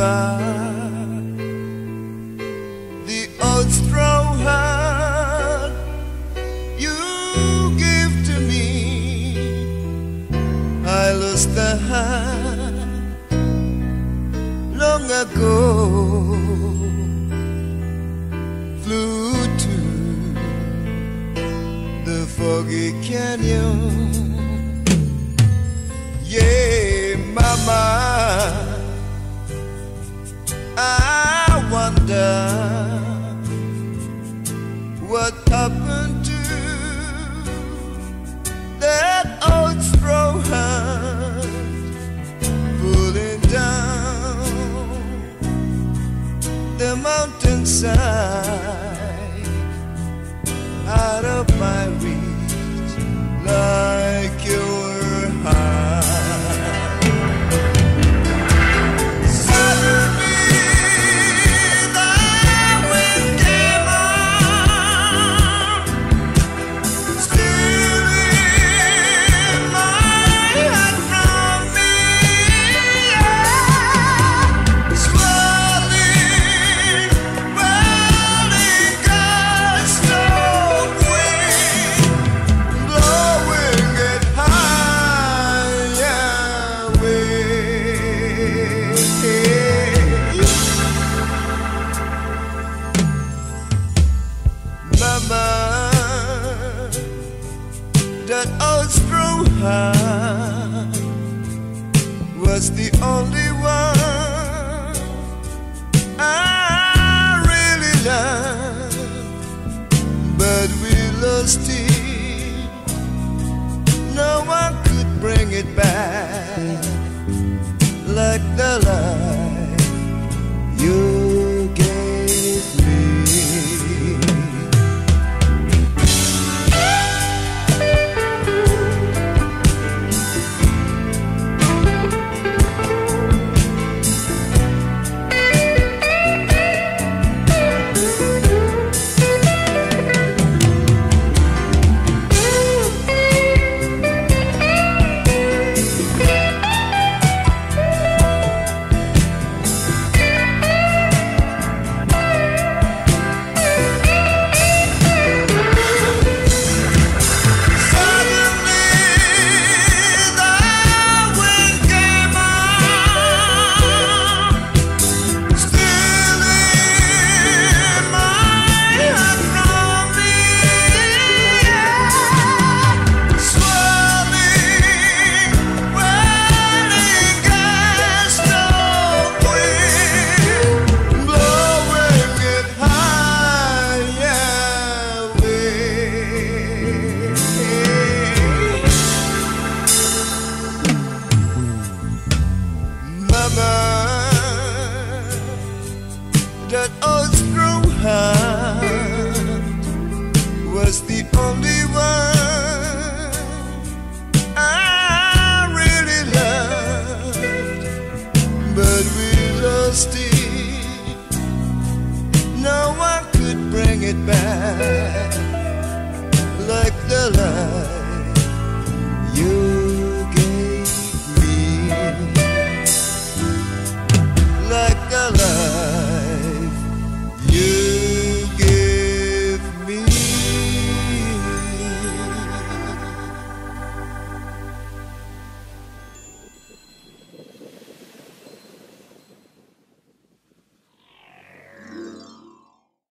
remember the old strong heart you gave to me. I lost the heart long ago, flew to the foggy canyon. Yeah, mama, I wonder what happened to that old straw hand pulling down the mountainside, out of my reach, like your heart. That old straw hat was the only one I really loved, but we lost it. No one could bring it back like the life you gave me. That old straw hat was the only one I really loved, but we lost it. No one could bring it back like the love